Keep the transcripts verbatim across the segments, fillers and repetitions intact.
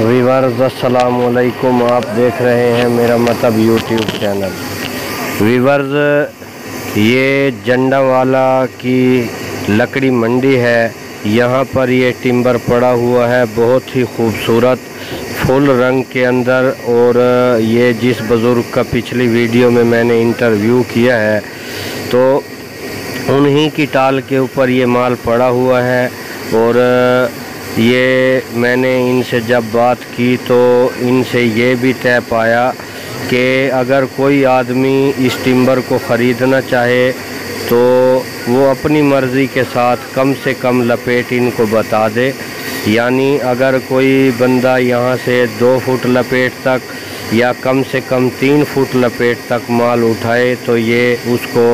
Viewers अस्सलाम वालेकुम, आप देख रहे हैं मेरा मतलब यूट्यूब चैनल। व्यूअर्स, ये जंडानवाला की लकड़ी मंडी है। यहाँ पर ये टिम्बर पड़ा हुआ है, बहुत ही खूबसूरत फुल रंग के अंदर। और ये जिस बुज़ुर्ग का पिछली वीडियो में मैंने इंटरव्यू किया है, तो उन्हीं की टाल के ऊपर ये माल पड़ा हुआ है। और ये मैंने इनसे जब बात की तो इनसे ये भी तय पाया कि अगर कोई आदमी इस टिम्बर को ख़रीदना चाहे तो वो अपनी मर्ज़ी के साथ कम से कम लपेट इनको बता दे। यानी अगर कोई बंदा यहाँ से दो फुट लपेट तक या कम से कम तीन फुट लपेट तक माल उठाए तो ये उसको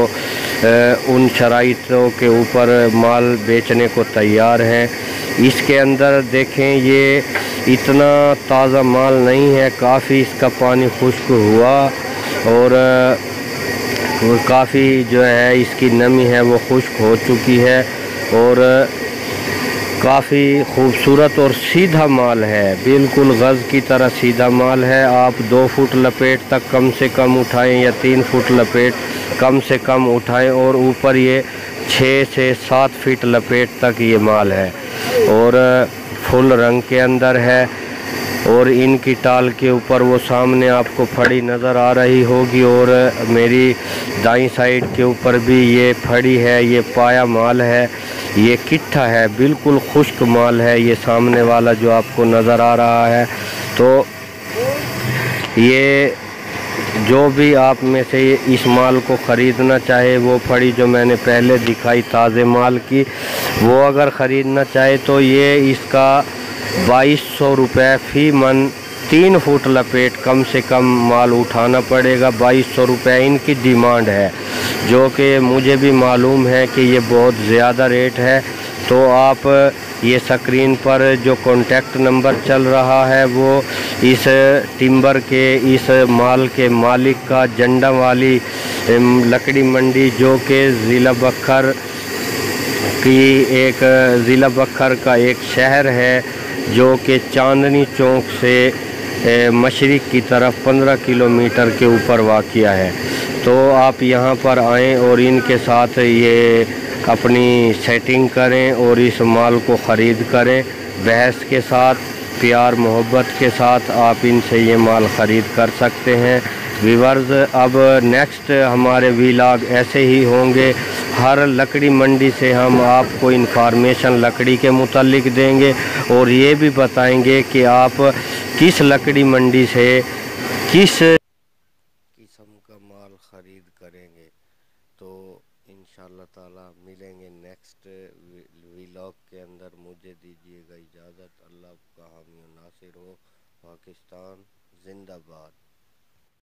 उन शराइतों के ऊपर माल बेचने को तैयार हैं। इसके अंदर देखें, ये इतना ताज़ा माल नहीं है, काफ़ी इसका पानी खुश्क हुआ और काफ़ी जो है इसकी नमी है वो खुश्क हो चुकी है। और काफ़ी ख़ूबसूरत और सीधा माल है, बिल्कुल गज़ की तरह सीधा माल है। आप दो फुट लपेट तक कम से कम उठाएं या तीन फुट लपेट कम से कम उठाएं, और ऊपर ये छः से सात फीट लपेट तक ये माल है और फुल रंग के अंदर है। और इनकी टाल के ऊपर वो सामने आपको फड़ी नज़र आ रही होगी, और मेरी दाईं साइड के ऊपर भी ये फड़ी है। ये पाया माल है, ये किट्ठा है, बिल्कुल खुश्क माल है ये सामने वाला जो आपको नज़र आ रहा है। तो ये जो भी आप में से इस माल को ख़रीदना चाहे, वो फड़ी जो मैंने पहले दिखाई ताज़े माल की, वो अगर ख़रीदना चाहे तो ये इसका बाईस सौ रुपये फ़ी मन तीन फुट लपेट कम से कम माल उठाना पड़ेगा। बाईस सौ रुपये इनकी डिमांड है, जो कि मुझे भी मालूम है कि ये बहुत ज़्यादा रेट है। तो आप ये स्क्रीन पर जो कॉन्टैक्ट नंबर चल रहा है, वो इस टिम्बर के इस माल के मालिक का, जंडानवाला लकड़ी मंडी जो कि जिला बखर की एक ज़िला बखर का एक शहर है, जो कि चाँदनी चौक से मशरिक़ की तरफ पंद्रह किलोमीटर के ऊपर वाक़िया है। तो आप यहाँ पर आएँ और इनके साथ ये अपनी सेटिंग करें और इस माल को ख़रीद करें। बहस के साथ, प्यार मोहब्बत के साथ आप इनसे ये माल ख़रीद कर सकते हैं। व्यूअर्स, अब नेक्स्ट हमारे व्लॉग ऐसे ही होंगे। हर लकड़ी मंडी से हम आपको इंफॉर्मेशन लकड़ी के मुतालिक देंगे और ये भी बताएंगे कि आप किस लकड़ी मंडी से किस किस्म का माल ख़रीद करेंगे। तो इंशाअल्लाह ताला मिलेंगे नेक्स्ट व्लॉग के अंदर। मुझे दीजिएगा इजाज़त। अल्लाह का हामी नासिर हो। पाकिस्तान जिंदाबाद।